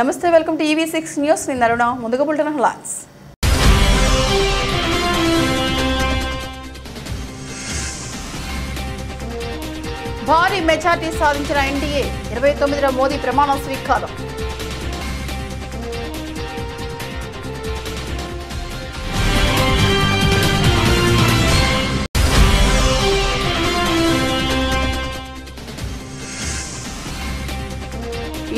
Namaste, welcome to EV6 News. I am Naruna. Munduga bulletin headlines. Bhari majority sadhinchina NDA 29 Modi pramana swikaram.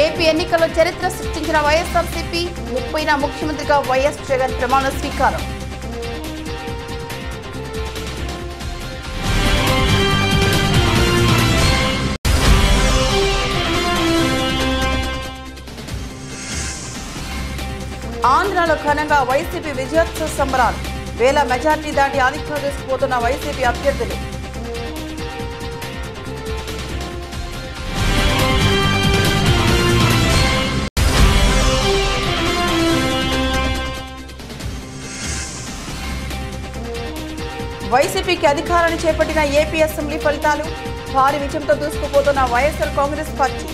AP ఎన్నికల్లో చరిత్ర సృష్టించిన వైఎస్ఆర్సీపీ 30న ముఖ్యమంత్రిగా YS Jagan ప్రమాణ స్వీకారం. ఆంధ్రలో ఘనంగా వైసీపీ విజయోత్సవ సంబరాలు. వేల మెజారిటీ దాటి ఆధిక్యం తీసుకుపోతున్న వైసీపీ అభ్యర్థులు. YCP అధికారాన్ని చేపట్టిన ఏపీ అసెంబ్లీ ఫలితాలు భారీ విజయంతో దూసుకుపోతున్న YSR కాంగ్రెస్ పార్టీ.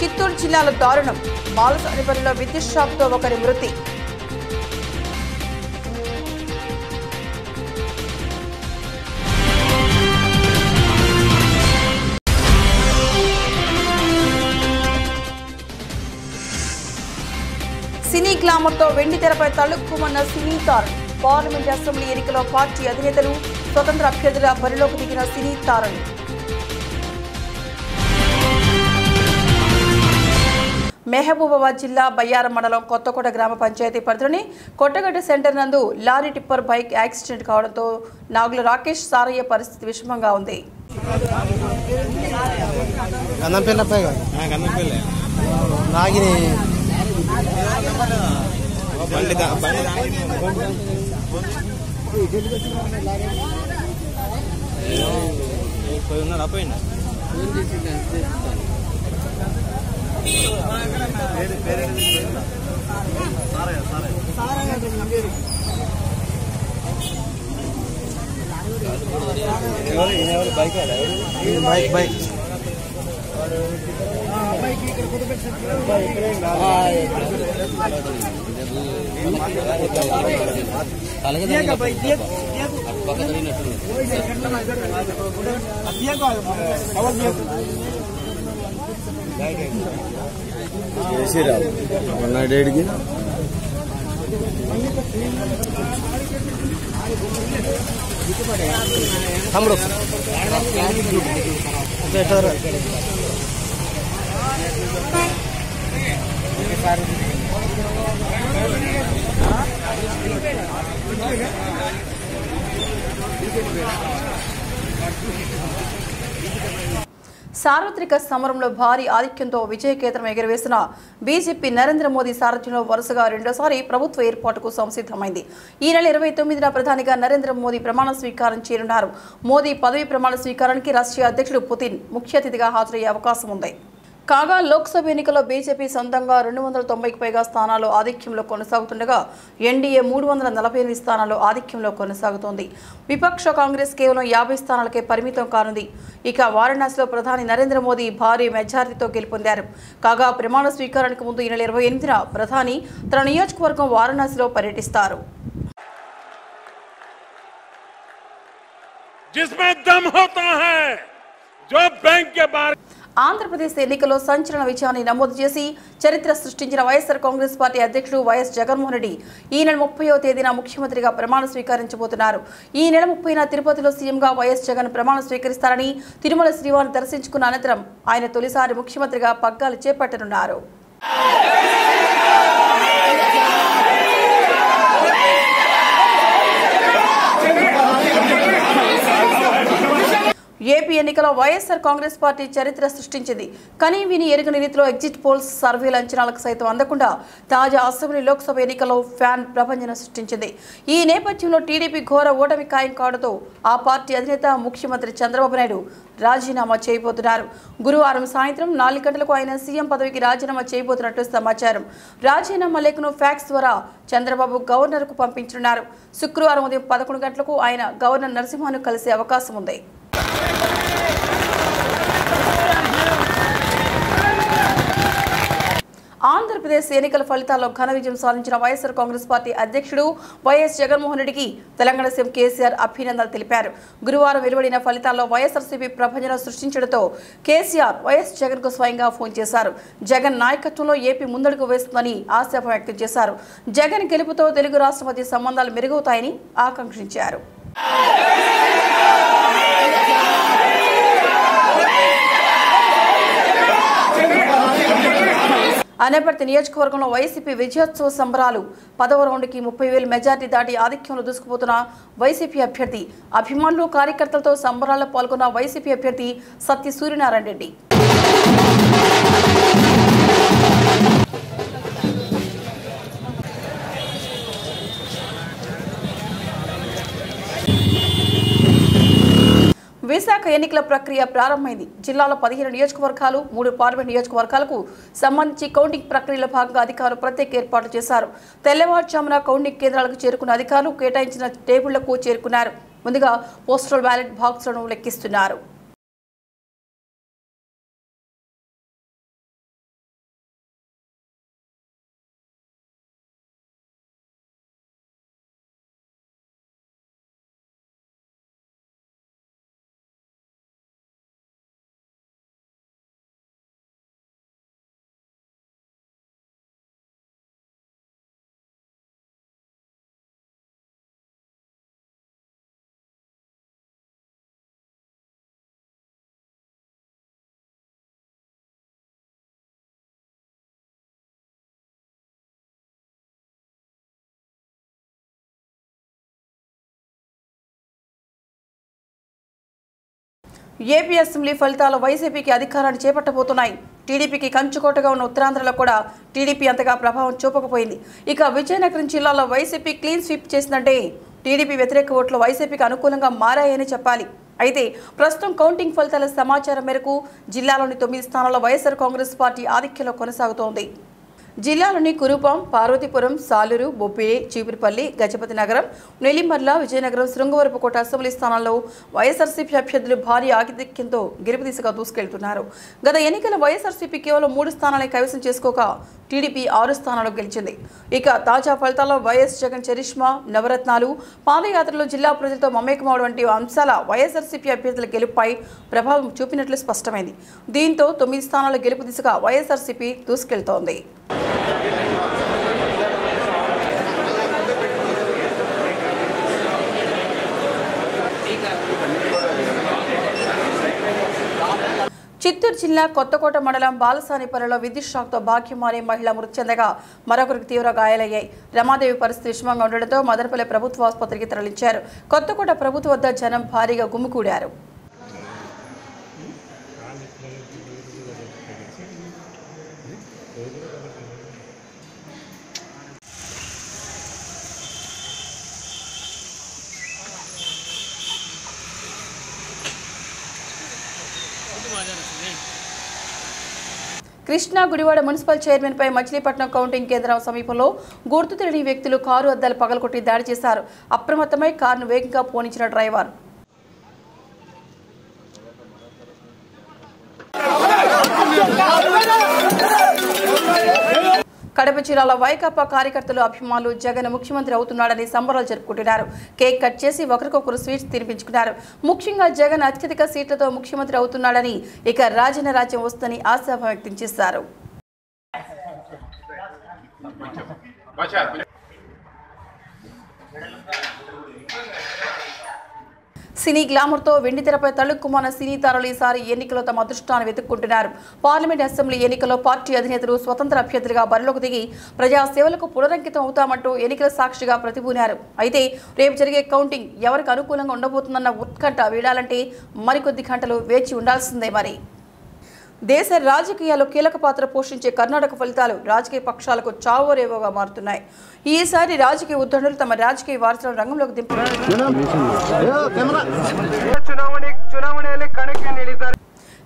చిత్తూరు జిల్లాలో దారుణం. మాలసానిపల్లిలో విద్యుత్ షాక్తో ఒకరి మృతి. సినీ గ్లామర్తో వెండి తెరపై తలుక్కుమన్న సినీ తారలు. పార్లమెంట్ అసెంబ్లీ ఎన్నికలో పార్టీ అధినేతలు స్వతంత్ర అభ్యర్థుల బరిలోకి దిగిన సినీ తారలు. మెహబూబాబాద్ జిల్లా బయ్యారం మండలం కొత్తకోట గ్రామ పంచాయతీ పరిధిలోని కొట్టగట్టు సెంటర్ నందు లారీ టిప్పర్ బైక్ యాక్సిడెంట్ కావడంతో నాగుల రాకేష్ సారయ్య పరిస్థితి విషమంగా ఉంది. Bike. సార్వత్రిక సమరంలో భారీ ఆధిక్యంతో విజయకేతనం ఎగురవేసిన బీజేపీ నరేంద్ర మోదీ సారథ్యంలో వరుసగా రెండోసారి ప్రభుత్వ ఏర్పాటుకు సంసిద్ధమైంది. ఈ నెల 29న ప్రధానిగా నరేంద్ర మోదీ ప్రమాణ స్వీకారం చేయనున్నారు. మోదీ పదవి ప్రమాణ స్వీకారానికి రష్యా అధ్యక్షుడు పుతిన్ ముఖ్య అతిథిగా హాజరయ్యే అవకాశం ఉంది. కాగా లోక్సభ ఎన్నికల్లో బీజేపీ సొంతంగా 290కి పైగా స్థానాలు ఆధిక్యంలో కొనసాగుతుండగా ఎన్డీఏ 348 స్థానాలు ఆధిక్యంలో కొనసాగుతోంది. విపక్ష కాంగ్రెస్ కేవలం 50 స్థానాలకే పరిమితం కానుంది. ఇక వారణాసిలో ప్రధాని నరేంద్ర మోదీ భారీ మెజారిటీతో గెలుపొందారు. కాగా ప్రమాణ స్వీకారానికి ముందు ఈ నెల 28న ప్రధాని తన నియోజకవర్గం వారణాసిలో పర్యటిస్తారు. ఆంధ్రప్రదేశ్ ఎన్నికల్లో సంచలన విజయాన్ని నమోదు చేసి చరిత్ర సృష్టించిన వైఎస్ఆర్ కాంగ్రెస్ పార్టీ అధ్యక్షుడు YS జగన్మోహన్ రెడ్డి ఈ నెల 30వ తేదీన ముఖ్యమంత్రిగా ప్రమాణ స్వీకరించబోతున్నారు. ఈ నెల 30న తిరుపతిలో సీఎంగా YS జగన్ ప్రమాణ స్వీకరిస్తారని తిరుమల శ్రీవారిని దర్శించుకున్న అనంతరం ఆయన తొలిసారి ముఖ్యమంత్రిగా పగ్గాలు చేపట్టనున్నారు. ఏపీ TDP ఎన్నికల YSR Congress Party చరిత్ర సృష్టించింది. కానీ వీని ఎరుగని రీతిలో ఎగ్జిట్ పోల్స్ సర్వేల అంచనాలకు సైతం అందకుండా తాజా అసెంబ్లీ లోక్సభ ఎన్నికల్లో ఫ్యాన్ ప్రపంచన సృష్టించింది. ఈ నేపథ్యంలో TDP ఘోర ఓటమి ఖాయం కావడంతో ఆ పార్టీ అధినేత ముఖ్యమంత్రి చంద్రబాబు నాయుడు రాజీనామా చేయబోతున్నారు. గురువారం సాయంత్రం 4 గంటలకు ఆయన సీఎం పదవికి రాజీనామా చేయబోతున్నట్టు సమాచారం. రాజీనామా లేఖను ఫ్యాక్స్ ద్వారా చంద్రబాబు గవర్నర్కు పంపించనున్నారు. శుక్రవారం ఉదయం 11 గంటలకు ఆయన గవర్నర్ నరసింహను కలిసే అవకాశం ఉంది. ఆంధ్రప్రదేశ్ ఎన్నికల ఫలితాల్లో ఘన విజయం సాధించిన వైఎస్ఆర్ కాంగ్రెస్ పార్టీ అధ్యక్షుడు YS జగన్ మోహన్ రెడ్డికి తెలంగాణ సీఎం KCR అభినందనలు తెలిపారు. గురువారం వెలువడిన ఫలితాల్లో వైఎస్ఆర్సీపీ ప్రభంజనం సృష్టించడంతో KCR YS జగన్కు స్వయంగా ఫోన్ చేశారు. జగన్ నాయకత్వంలో ఏపీ ముందడుగు వేస్తుందని ఆశాభావం వ్యక్తం చేశారు. జగన్ గెలుపుతో తెలుగు రాష్ట్ర మధ్య సంబంధాలు మెరుగవుతాయని ఆకాంక్షించారు. అనేపర్తి నియోజకవర్గంలో వైసీపీ విజయోత్సవ సంబరాలు 10వ రౌండ్కి 30,000 మెజార్టీ దాటి ఆధిక్యంలో దూసుకుపోతున్న వైసీపీ అభ్యర్థి అభిమానులు కార్యకర్తలతో సంబరాల్లో పాల్గొన్న వైసీపీ అభ్యర్థి సత్య సూర్యనారాయణ రెడ్డి విశాఖ ఎన్నికల ప్రక్రియ ప్రారంభమైంది. జిల్లాలో 15 నియోజకవర్గాలు 3 పార్లమెంట్ నియోజకవర్గాలకు సంబంధించి కౌంటింగ్ ప్రక్రియలో భాగంగా అధికారులు ప్రత్యేక ఏర్పాట్లు చేశారు. తెల్లవారుజామున కౌంటింగ్ కేంద్రాలకు చేరుకున్న అధికారులు కేటాయించిన టేబుళ్లకు చేరుకున్నారు. ముందుగా పోస్టల్ బ్యాలెట్ బాక్సులను లెక్కిస్తున్నారు. ఏపీ అసెంబ్లీ ఫలితాలు వైసీపీకి అధికారాన్ని చేపట్టబోతున్నాయి. టీడీపీకి కంచుకోటగా ఉన్న ఉత్తరాంధ్రలో కూడా టీడీపీ అంతగా ప్రభావం చూపకపోయింది. ఇక విజయనగరం జిల్లాలో వైసీపీ క్లీన్ స్వీప్ చేసిందంటే టీడీపీ వ్యతిరేక ఓట్లు వైసీపీకి అనుకూలంగా మారాయని చెప్పాలి. అయితే ప్రస్తుతం కౌంటింగ్ ఫలితాల సమాచారం మేరకు జిల్లాలోని 9 స్థానాల్లో వైఎస్ఆర్ కాంగ్రెస్ పార్టీ ఆధిక్యంలో కొనసాగుతోంది. జిల్లాలోని కురుపాం, పార్వతీపురం, సాలూరు, బొబ్బిలి, చీపురుపల్లి, గజపతి నగరం, నెల్లిమర్ల, విజయనగరం, శృంగవరపుకోట అసెంబ్లీ స్థానాల్లో వైఎస్ఆర్సీపీ అభ్యర్థులు భారీ ఆధిక్యంతో గిరిపదీశగా దూసుకెళ్తున్నారు. గత ఎన్నికల వైఎస్ఆర్సీపీ కేవలం 3 స్థానాలను కైవసం చేసుకోక టీడీపీ 6 స్థానాల్లో గెలిచింది. ఇక తాజా ఫలితాల్లో YS జగన్ చరిష్మా, నవరత్నాలు, పాదయాత్రలో జిల్లా ప్రజలతో మమేకమవడం వంటి అంశాల వైఎస్ఆర్సీపీ అభ్యర్థుల గెలుపుపై ప్రభావం చూపినట్లు స్పష్టమైంది. దీంతో 9 స్థానాల గెలుపు దిశగా వైఎస్ఆర్సీపీ దూసుకెళ్తోంది. చిత్తూరు జిల్లా కొత్తకోట మండలం బాలసానిపల్లిలో విద్యుత్ షాక్తో భాగ్యమానే మహిళ మృతి చెందగా మరొకరికి తీవ్ర గాయాలయ్యాయి. రమాదేవి పరిస్థితి విషమంగా ఉండడంతో మదనపల్లి ప్రభుత్వ ఆసుపత్రికి తరలించారు. కొత్తకోట ప్రభుత్వ వద్ద జనం భారీగా గుమ్మికూడారు. కృష్ణా గుడివాడ మున్సిపల్ చైర్మన్పై మచిలీపట్నం కౌంటింగ్ కేంద్రం సమీపంలో గుర్తు తెలియని వ్యక్తులు కారు అద్దాలు పగలకొట్టి దాడి చేశారు. అప్రమత్తమై కారును వేగంగా పోనించిన డ్రైవర్ కడప జిల్లాలో వైకాపా కార్యకర్తలు, అభిమానులు జగన్ ముఖ్యమంత్రి అవుతున్నాడని సంబరాలు జరుపుకుంటున్నారు. కేక్ కట్ చేసి ఒకరికొకరు స్వీట్స్ తినిపించుకున్నారు. ముఖ్యంగా జగన్ అత్యధిక సీట్లతో ముఖ్యమంత్రి అవుతున్నాడని, ఇక రాజన రాజ్యం వస్తుందని ఆశాభావం వ్యక్తం చేశారు. Cine Glamurto, Venditherapy Talukumana Cine Tarali Sari, Yenikolo Tamadustan with Kuntanar, Parliament Assembly, Yenikolo Party Adhinathru, Swatantra Pietriga, Barlokdigi, Praja Sevalaku Purankitamatu, Yenikla Sakshiga Pratibunar, Ide, Rape Jerry Counting, Yavar Karukulang Undaputana, Woodkata, Vidalante, Mariko di Cantalu, Vechundals Nemari. దేశ రాజకీయాల్లో కీలక పాత్ర పోషించే కర్ణాటక ఫలితాలు రాజకీయ పక్షాలకు చావరేవగా మారుతున్నాయి. ఈసారి రాజకీయ ఉద్దండలు తమ రాజకీయ వారసులను రంగంలోకి దింపుతున్నారు.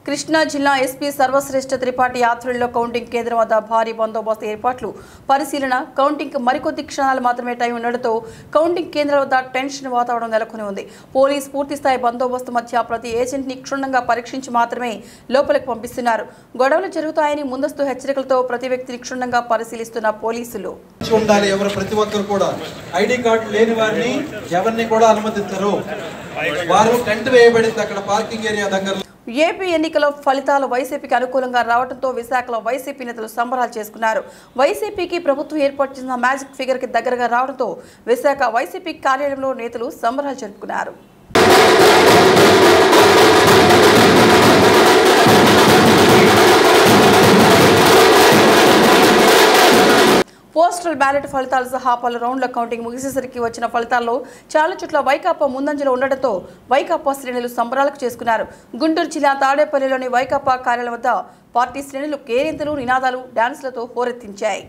Krishna Jilla SP Sarvashrestha Tripathi Yathrillo counting Kendram vadda bhari bandobast erpatlu pariseelana counting ki marikotti kshanalu maatrame time unnadato counting kendram vadda tension vatavaram nelakoni undi. Police poorthi sthayi bandobastu madhya prati agent ni kshunanga parikshinchi maatrame lopalaki pampistunnaru. Godavalu jarugutayani mundastu hecharikalato prati vyakti kshunanga pariseelistunna policelu. Undali evaru prati okkaru kuda ID card leni varini evarni kuda anumatincharu. Varu tent veyabadindi akkada parking area daggara AP Enikala Falitalu YCP Kanukulanga Ravatanto Visakala YCP Nethalu Sambaralu Chesukunnaru. YCP ki Prabhutvam Erpatu Chesina Magic Figure ki Daggaraga Ravatanto Visaka YCP Karyalayamlo Nethalu Sambaralu Jarupukunnaru. Postal ballot Faltal Zahapal round accounting Mugisariki Vachina Faltalo, Chalachutla, Waikapa Mundanjalo Undato, Waikapa Srinelu Sambaral Cheskunar, Guntur Chila, Tade Pareloni, Waikapa Karalavata, Party Srinelu Kerinthalu, Ninadalu, Dance Lato, Horathinchai.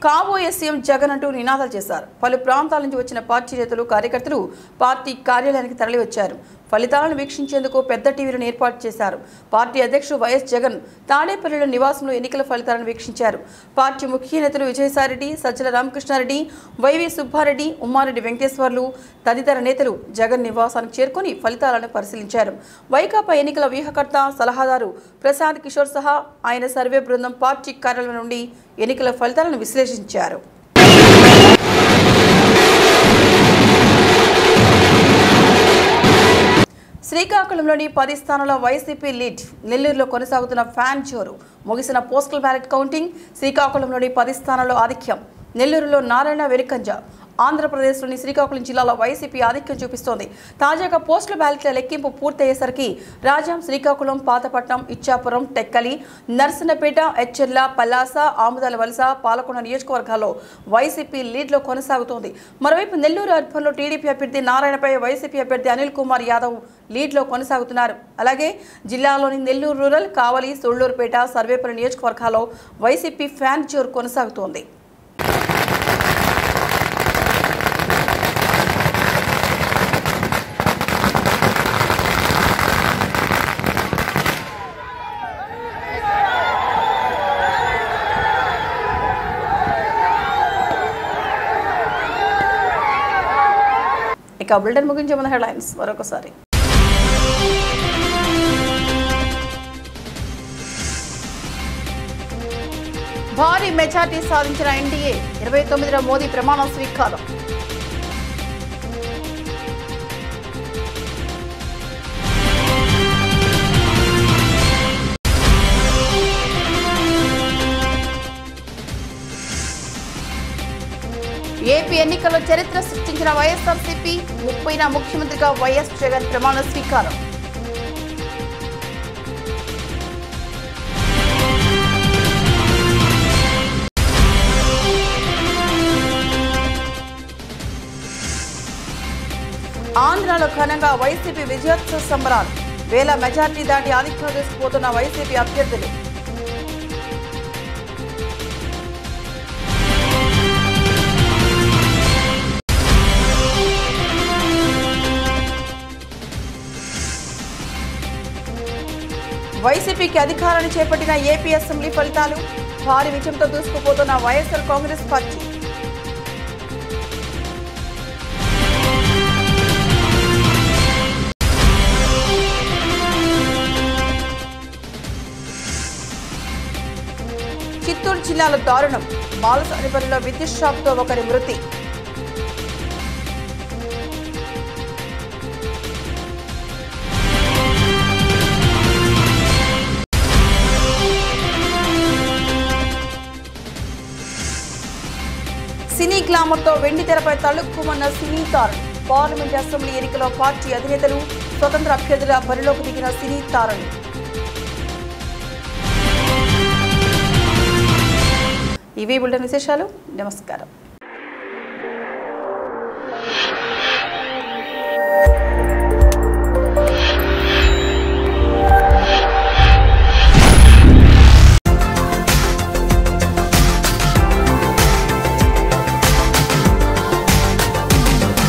Kaboye CM Jagan antu Ninadal Chesar, Palu Prantal into which in a party Retalu Karikatru, Party Karial and Talivacher, Falitan Viction Chenduko, Pedda TV and Airport Chesar, Party Adekshu YS Jagan, Tade Perid and Nivasno, Nicol Falitan Viction Chair, Party Mukhi Netru Vijay Saradi, Sajala Ramkrishna Reddy, YV Subba Reddy, Umaradi Venkateswarlu, Taditara Netaru, Jagan Nivas and Cherkoni, Falitan and Parcel in Chair, Waikapa Nicol Vihakarta, Salahadaru, Prasad Kishor Saha, Aina Survey Brunam, Party Karal Nundi, Nicol Falitan and Vislation. Charu. Srikakulam Padistanala YCP lead, Nellurlo Konisagutuna fan choru, Mugisina postal ballot counting, Srikakulam Padistanalo Adikyam, Nellurlo Narayana Verikanja. Andhra Pradesh Loni Srikakulam Jillalo YCP Adikyam Chupistondi. Tajaga postal ballot లెక్కింపు పూర్తయ్యేసరికి రాజం శ్రీకాకుళం పాతపట్నం ఇచ్చాపురం టెక్కలి నర్సనపేట ఎచ్చెర్ల పలాస ఆముదాల వలస పాలకొండ నియోజకవర్గాల్లో YCP lead లో కొనసాగుతోంది. మరోవైపు నెల్లూరు అర్బన్లో TDP అభ్యర్థి నారాయణపై YCP అభ్యర్థి Anil Kumar Yadav lead లో కొనసాగుతున్నారు. అలాగే జిల్లాలోని నెల్లూరు రూరల్ కావలి సొల్లూరుపేట సర్వేపల్లి నియోజకవర్గాల్లో YCP ఫ్యాన్ జోర్ కొనసాగుతోంది. Bulletin ముగించే మన headlines మరొకసారి. భారీ మెజారిటీ సాధించిన ఎన్డీఏ 29వ మోదీ ప్రమాణ స్వీకారం. ఏపీ ఎన్నికల్లో చరిత్ర సృష్టించిన వైఎస్ఆర్సీపీ 30న ముఖ్యమంత్రిగా వైఎస్ జగన్ ప్రమాణ స్వీకారం. ఆంధ్రలో ఘనంగా వైసీపీ విజయోత్సవ సంబరాలు వేల మెజార్టీ దాటి ఆధిక్యం తీసుకుపోతున్న వైసీపీ అభ్యర్థులు. వైసీపీకి అధికారాన్ని చేపట్టిన ఏపీ అసెంబ్లీ ఫలితాలు భారీ విజయంతో దూసుకుపోతున్న YSR కాంగ్రెస్ పార్టీ. చిత్తూరు జిల్లాలో దారుణం, మాల్స్ అనిపల్లిలో విద్యుత్ షాక్తో ఒకరి మృతి. సినీ గ్లామర్తో వెండితెరపై తళుక్కుమన్న సినీ తారలు Parliament Assembly Erikalo Party Adinetalu, Swatantra Abhyarthula Bariloki Digina Sini Tarani. EV bulletin విశేషాలు నమస్కారం.